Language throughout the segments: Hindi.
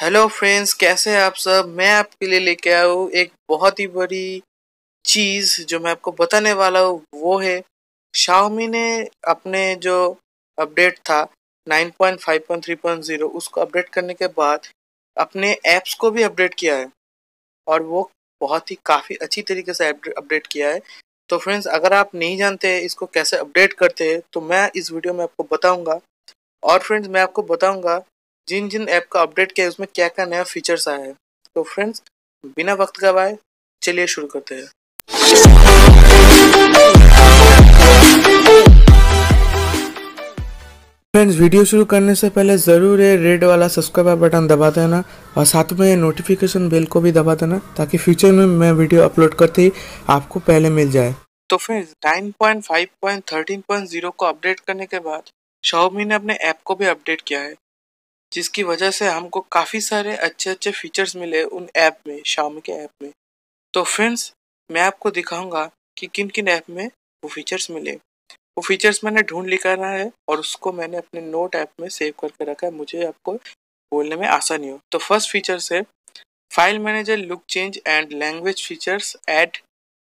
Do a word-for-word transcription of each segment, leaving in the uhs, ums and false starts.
हेलो फ्रेंड्स, कैसे हैं आप सब। मैं आपके लिए लेके आया हूँ एक बहुत ही बड़ी चीज़ जो मैं आपको बताने वाला हूँ। वो है Xiaomi ने अपने जो अपडेट था nine point five point three point zero उसको अपडेट करने के बाद अपने ऐप्स को भी अपडेट किया है और वो बहुत ही काफ़ी अच्छी तरीके से अपडेट किया है। तो फ्रेंड्स, अगर आप नहीं जानते इसको कैसे अपडेट करते हैं तो मैं इस वीडियो में आपको बताऊँगा। और फ्रेंड्स, मैं आपको बताऊँगा जिन जिन ऐप का अपडेट किया है उसमें क्या क्या नया फीचर्स आया है। तो फ्रेंड्स, बिना वक्त गवाए चलिए शुरू करते हैं। फ्रेंड्स, वीडियो शुरू करने से पहले ज़रूर ये रेड वाला सब्सक्राइब बटन दबा देना और साथ में नोटिफिकेशन बेल को भी दबा देना ताकि फ्यूचर में मैं वीडियो अपलोड करते ही आपको पहले मिल जाए। तो friends, nine point five point thirteen point zero को अपडेट करने के बाद Xiaomi ने अपने ऐप को भी अपडेट किया है, जिसकी वजह से हमको काफ़ी सारे अच्छे अच्छे फीचर्स मिले उन ऐप में, Xiaomi के ऐप में। तो फ्रेंड्स, मैं आपको दिखाऊंगा कि किन किन ऐप में वो फीचर्स मिले। वो फीचर्स मैंने ढूंढ निकाला है और उसको मैंने अपने नोट ऐप में सेव करके रखा है, मुझे आपको बोलने में आसानी हो। तो फर्स्ट फीचर्स है file manager, look change and language features, add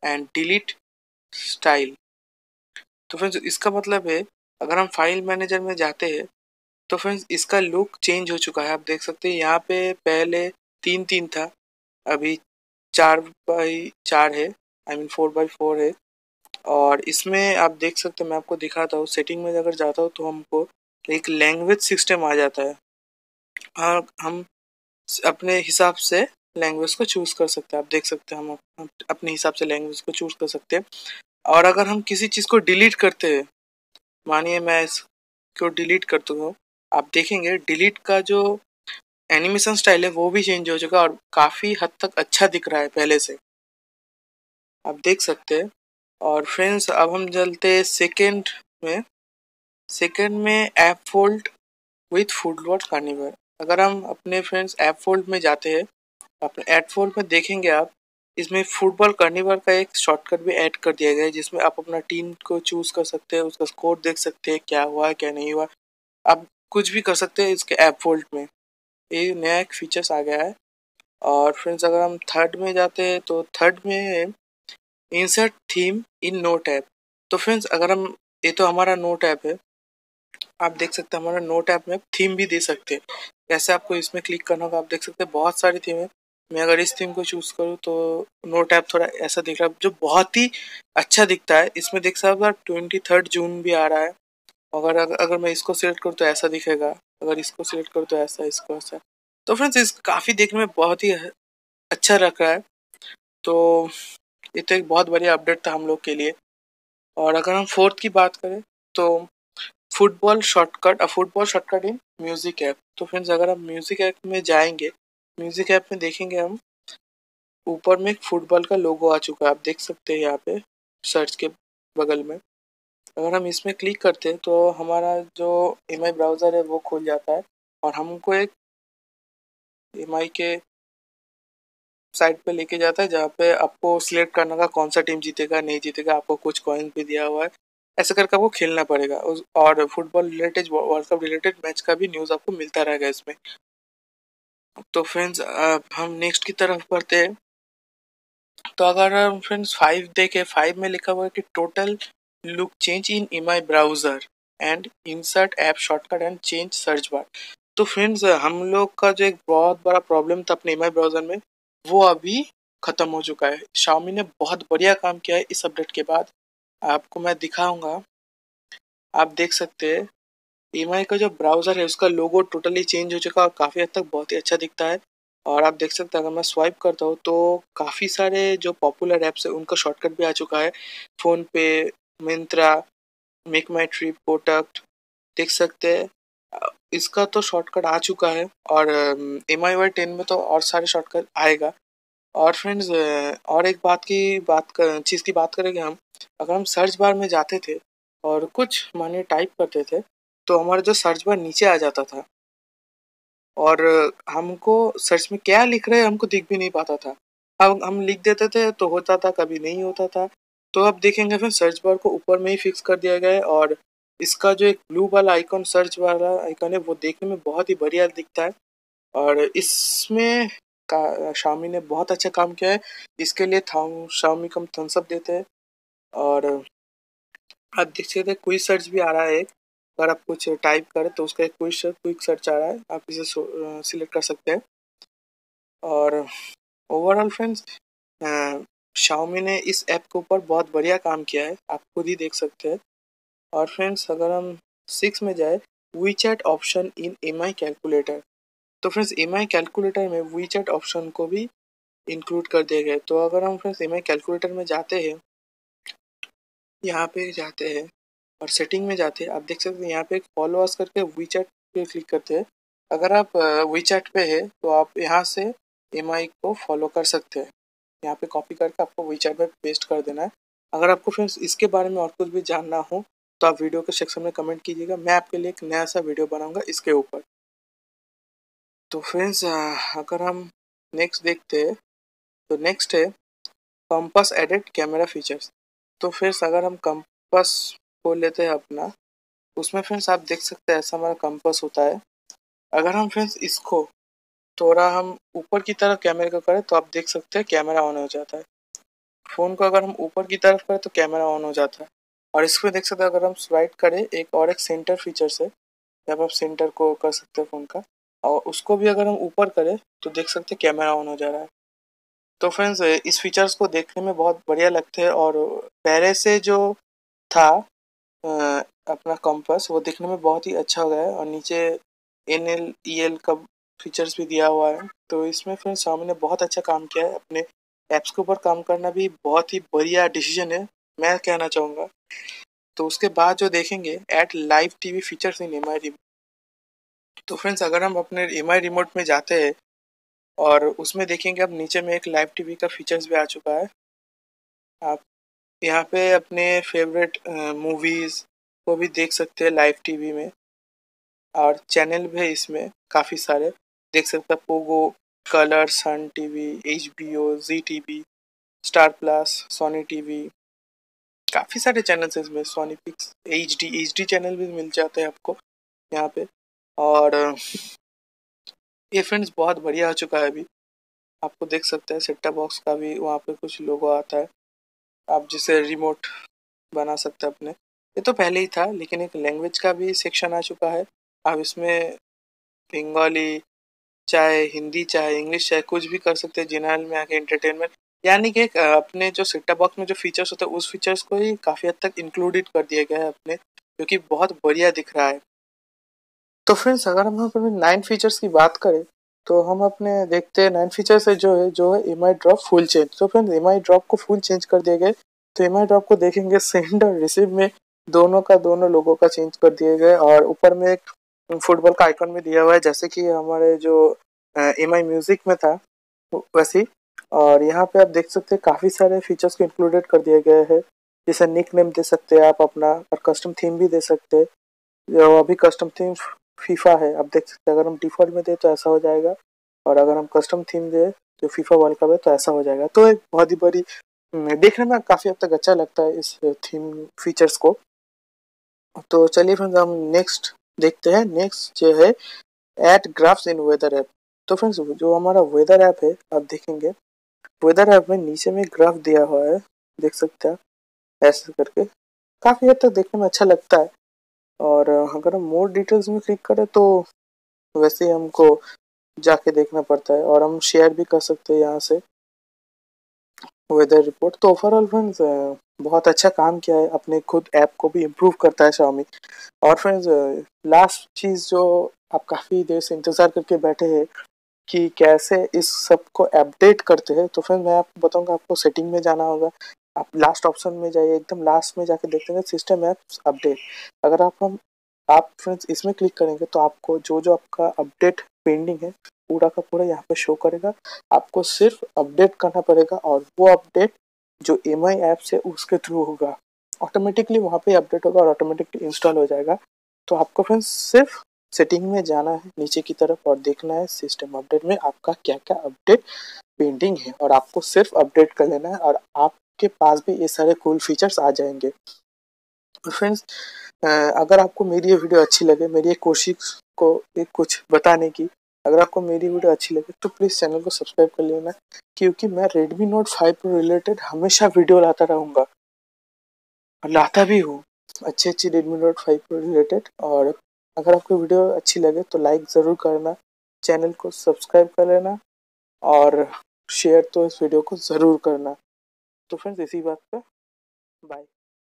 and delete style. तो फ्रेंड्स, इसका मतलब है अगर हम फाइल मैनेजर में जाते हैं तो फ्रेंड्स इसका लुक चेंज हो चुका है। आप देख सकते हैं यहाँ पे पहले तीन तीन था, अभी चार बाई चार है, I mean four by four है। और इसमें आप देख सकते हैं, मैं आपको दिखाता हूँ, सेटिंग में अगर जाता हूँ तो हमको एक लैंग्वेज सिस्टम आ जाता है और हम अपने हिसाब से लैंग्वेज को चूज़ कर सकते हैं। आप देख सकते हैं हम अपने हिसाब से लैंग्वेज को चूज़ कर सकते हैं। और अगर हम किसी चीज़ को डिलीट करते हैं, मानिए मैं इसको डिलीट करता हूँ, आप देखेंगे डिलीट का जो एनिमेशन स्टाइल है वो भी चेंज हो चुका है और काफ़ी हद तक अच्छा दिख रहा है पहले से, आप देख सकते हैं। और फ्रेंड्स, अब हम चलते हैं सेकेंड में। सेकेंड में app fold with football carnival. अगर हम अपने फ्रेंड्स ऐप फोल्ड में जाते हैं, अपने ऐप फोल्ड में देखेंगे आप, इसमें फुटबॉल कार्निवल का एक शॉर्टकट भी ऐड कर दिया गया है, जिसमें आप अपना टीम को चूज़ कर सकते हैं, उसका स्कोर देख सकते हैं, क्या हुआ क्या नहीं हुआ, आप कुछ भी कर सकते हैं इसके ऐप फोल्ड में। ये नया एक फीचर्स आ गया है। और फ्रेंड्स, अगर हम थर्ड में जाते हैं तो थर्ड में है insert theme in note app. तो फ्रेंड्स, अगर हम, ये तो हमारा नोट ऐप है, आप देख सकते हैं हमारा नोट ऐप में आप थीम भी दे सकते हैं। जैसे आपको इसमें क्लिक करना होगा, आप देख सकते हैं बहुत सारी थीम है। मैं अगर इस थीम को चूज़ करूँ तो नोट ऐप थोड़ा ऐसा दिख रहा है जो बहुत ही अच्छा दिखता है। इसमें देख सकते हैं ट्वेंटी थर्ड जून भी आ रहा है। अगर अगर मैं इसको सिलेक्ट करूँ तो ऐसा दिखेगा, अगर इसको सिलेक्ट करूँ तो ऐसा, इसको ऐसा। तो फ्रेंड्स, इस काफ़ी देखने में बहुत ही अच्छा लग रहा है। तो ये तो एक बहुत बढ़िया अपडेट था हम लोग के लिए। और अगर हम फोर्थ की बात करें तो football shortcut, football shortcut in music app. तो फ्रेंड्स, अगर हम म्यूज़िक ऐप में जाएंगे, म्यूज़िक ऐप में देखेंगे हम ऊपर में एक फुटबॉल का लोगो आ चुका है, आप देख सकते हैं यहाँ पे सर्च के बगल में। अगर हम इसमें क्लिक करते हैं तो हमारा जो एम आई ब्राउज़र है वो खुल जाता है और हमको एक एम आई के साइट पे लेके जाता है, जहाँ पे आपको सिलेक्ट करना का कौन सा टीम जीतेगा नहीं जीतेगा, आपको कुछ कॉइन भी दिया हुआ है, ऐसे करके आपको खेलना पड़ेगा। और football related, world cup related match का भी न्यूज़ आपको मिलता रहेगा इसमें। तो फ्रेंड्स, अब हम नेक्स्ट की तरफ बढ़ते हैं। तो अगर हम फ्रेंड्स फाइव देखें, फाइव में लिखा हुआ है कि total look change in MI browser and insert app shortcut and change search bar. तो फ्रेंड्स, हम लोग का जो एक बहुत बड़ा प्रॉब्लम था अपने एमआई ब्राउज़र में वो अभी ख़त्म हो चुका है। Xiaomi ने बहुत बढ़िया काम किया है इस अपडेट के बाद, आपको मैं दिखाऊंगा। आप देख सकते हैं एमआई का जो ब्राउज़र है उसका लोगो टोटली चेंज हो चुका है और काफ़ी हद तक बहुत ही अच्छा दिखता है। और आप देख सकते हैं अगर मैं स्वाइप करता हूँ तो काफ़ी सारे जो पॉपुलर ऐप्स है उनका शॉर्टकट भी आ चुका है। फ़ोनपे, मिंत्रा, मेक माई ट्रिप, कोटक, देख सकते हैं इसका तो शॉर्टकट आ चुका है। और एम आई वाई टेन में तो और सारे शॉर्टकट आएगा। और फ्रेंड्स, और एक बात की बात कर चीज़ की बात करेंगे हम, अगर हम सर्च बार में जाते थे और कुछ माने टाइप करते थे तो हमारा जो सर्च बार नीचे आ जाता था और हमको सर्च में क्या लिख रहे हैं हमको दिख भी नहीं पाता था। अब हम लिख देते थे तो होता था, कभी नहीं होता था। तो आप देखेंगे फिर सर्च बार को ऊपर में ही फिक्स कर दिया गया है और इसका जो एक ब्लू वाला आइकॉन, सर्च वाला आइकॉन है, वो देखने में बहुत ही बढ़िया दिखता है। और इसमें शाओमी ने बहुत अच्छा काम किया है, इसके लिए शाओमी को हम थम्स अप देते हैं। और आप देख सकते हैं क्विक सर्च भी आ रहा है, अगर आप कुछ टाइप करें तो उसका एक क्विक सर्च आ रहा है, आप इसे सिलेक्ट कर सकते हैं। और ओवरऑल फ्रेंड्स शाओमी ने इस ऐप के ऊपर बहुत बढ़िया काम किया है, आप खुद ही देख सकते हैं। और फ्रेंड्स अगर हम सिक्स में जाए WeChat option in M I calculator, तो फ्रेंड्स एम आई कैलकुलेटर में वीचैट ऑप्शन को भी इंक्लूड कर दिया गया। तो अगर हम फ्रेंड्स एम आई कैलकुलेटर में जाते हैं, यहाँ पे जाते हैं और सेटिंग में जाते हैं, आप देख सकते हैं यहाँ पे फॉलोअर्स करके वीचैट पे क्लिक करते हैं। अगर आप वीचैट पे है तो आप यहाँ से एम आई को फॉलो कर सकते हैं, यहाँ पे कॉपी करके आपको वीचैट में पेस्ट कर देना है। अगर आपको फ्रेंड्स इसके बारे में और कुछ भी जानना हो तो आप वीडियो के सेक्शन में कमेंट कीजिएगा, मैं आपके लिए एक नया सा वीडियो बनाऊंगा इसके ऊपर। तो फ्रेंड्स अगर हम नेक्स्ट देखते हैं तो नेक्स्ट है कंपास एडेड कैमरा फीचर्स। तो फ्रेंड्स अगर हम कंपास को लेते हैं अपना, उसमें फ्रेंड्स आप देख सकते हैं ऐसा हमारा कंपास होता है। अगर हम फ्रेंड्स इसको थोड़ा हम ऊपर की तरफ कैमरे को करें तो आप देख सकते हैं कैमरा ऑन हो जाता है। फ़ोन को अगर हम ऊपर की तरफ करें तो कैमरा ऑन हो जाता है। और इसको देख सकते हैं अगर हम स्वाइप करें, एक और एक सेंटर फीचर्स है, जब आप सेंटर को कर सकते हैं फ़ोन का, और उसको भी अगर हम ऊपर करें तो देख सकते हैं कैमरा ऑन हो जा रहा है। तो फ्रेंड्स इस फीचर्स को देखने में बहुत बढ़िया लगते हैं, और पहले से जो था अपना कंपास वो देखने में बहुत ही अच्छा हो गया है। और नीचे एन एल ई एल का फीचर्स भी दिया हुआ है। तो इसमें फ्रेंड्स शाओमी ने बहुत अच्छा काम किया है, अपने ऐप्स के ऊपर काम करना भी बहुत ही बढ़िया डिसीजन है, मैं कहना चाहूँगा। तो उसके बाद जो देखेंगे add live TV features in M I remote. तो फ्रेंड्स अगर हम अपने एम आई रिमोट में जाते हैं और उसमें देखेंगे अब नीचे में एक लाइव टीवी का फीचर्स भी आ चुका है। आप यहाँ पे अपने फेवरेट मूवीज़ को भी देख सकते हैं लाइव टीवी में, और चैनल भी है इसमें काफ़ी सारे, देख सकते हैं Pogo, colour, Sun TV, H B O, Zee TV, Star Plus, Sony TV, काफ़ी सारे चैनल्स हैं इसमें, Sony Pix, H D H D channel भी मिल जाते हैं आपको यहाँ पे। और ये फ्रेंड्स बहुत बढ़िया हो चुका है, अभी आपको देख सकते हैं सेट टॉप बॉक्स का भी वहाँ पे कुछ लोगो आता है, आप जिसे रिमोट बना सकते हैं अपने। ये तो पहले ही था, लेकिन एक लैंग्वेज का भी सेक्शन आ चुका है, आप इसमें बंगाली चाहे हिंदी चाहे इंग्लिश चाहे कुछ भी कर सकते हैं। जनरल में आके एंटरटेनमेंट, यानी कि अपने जो सेट टॉप बॉक्स में जो फीचर्स होते हैं उस फीचर्स को ही काफ़ी हद तक इंक्लूडेड कर दिया गया है अपने, जो कि बहुत बढ़िया दिख रहा है। तो फ्रेंड्स अगर हम अपने नाइन फीचर्स की बात करें तो हम अपने देखते हैं नाइन फीचर्स है जो है जो है M I drop full change. तो फ्रेंड्स एम आई ड्रॉप को फुल चेंज कर दिया गया, तो एम आई ड्रॉप को देखेंगे सेंड और रिसीव में दोनों का दोनों लोगों का चेंज कर दिए गए, और ऊपर में एक फुटबॉल का आइकॉन में दिया हुआ है जैसे कि हमारे जो एम आई म्यूजिक में था वैसे। और यहाँ पे आप देख सकते हैं काफ़ी सारे फीचर्स को इंक्लूडेड कर दिया गया है, जैसे निक नेम दे सकते हैं आप अपना, और कस्टम थीम भी दे सकते हैं, जो अभी कस्टम थीम फीफा है आप देख सकते हैं। अगर हम डिफ़ॉल्ट में दें तो ऐसा हो जाएगा, और अगर हम कस्टम थीम दें जो फीफा वर्ल्ड कप है तो ऐसा हो जाएगा। तो एक बहुत ही बड़ी देखने में काफ़ी हद तक अच्छा लगता है इस थीम फीचर्स को। तो चलिए फ्रेंड्स हम नेक्स्ट देखते हैं। नेक्स्ट जो है add graphs in weather app. तो फ्रेंड्स जो हमारा वेदर ऐप है आप देखेंगे वेदर ऐप में नीचे में ग्राफ दिया हुआ है, देख सकते हैं ऐसे करके, काफ़ी हद तक देखने में अच्छा लगता है। और अगर हम मोर डिटेल्स में क्लिक करें तो वैसे ही हमको जाके देखना पड़ता है, और हम शेयर भी कर सकते हैं यहाँ से वेदर रिपोर्ट। तो ओवरऑल फ्रेंड्स बहुत अच्छा काम किया है, अपने खुद ऐप को भी इम्प्रूव करता है शाओमी। और फ्रेंड्स लास्ट चीज़ जो आप काफ़ी देर से इंतज़ार करके बैठे हैं कि कैसे इस सब को अपडेट करते हैं, तो फ्रेंड्स मैं आपको बताऊंगा, आपको सेटिंग में जाना होगा, आप लास्ट ऑप्शन में जाइए, एकदम लास्ट में जाके देखते हैं सिस्टम ऐप्स अपडेट। अगर आप हम आप फ्रेंड्स इसमें क्लिक करेंगे तो आपको जो जो आपका अपडेट पेंडिंग है पूरा का पूरा यहाँ पे शो करेगा, आपको सिर्फ अपडेट करना पड़ेगा, और वो अपडेट जो एम आई ऐप से उसके थ्रू होगा, ऑटोमेटिकली वहाँ पे अपडेट होगा और ऑटोमेटिकली इंस्टॉल हो जाएगा। तो आपको फ्रेंड्स सिर्फ सेटिंग में जाना है नीचे की तरफ, और देखना है सिस्टम अपडेट में आपका क्या क्या अपडेट पेंडिंग है, और आपको सिर्फ अपडेट कर लेना है, और आपके पास भी ये सारे कूल फीचर्स आ जाएंगे। फ्रेंड्स अगर आपको मेरी ये वीडियो अच्छी लगे, मेरी एक कोशिश को एक कुछ बताने की, अगर आपको मेरी वीडियो अच्छी लगे तो प्लीज़ चैनल को सब्सक्राइब कर लेना, क्योंकि मैं रेडमी नोट फाइव पर रिलेटेड हमेशा वीडियो लाता रहूँगा और लाता भी हूँ, अच्छी अच्छी रेडमी नोट फाइव पर रिलेटेड। और अगर आपको वीडियो अच्छी लगे तो लाइक ज़रूर करना, चैनल को सब्सक्राइब कर लेना और शेयर तो इस वीडियो को ज़रूर करना। तो फ्रेंड्स इसी बात पर बाय।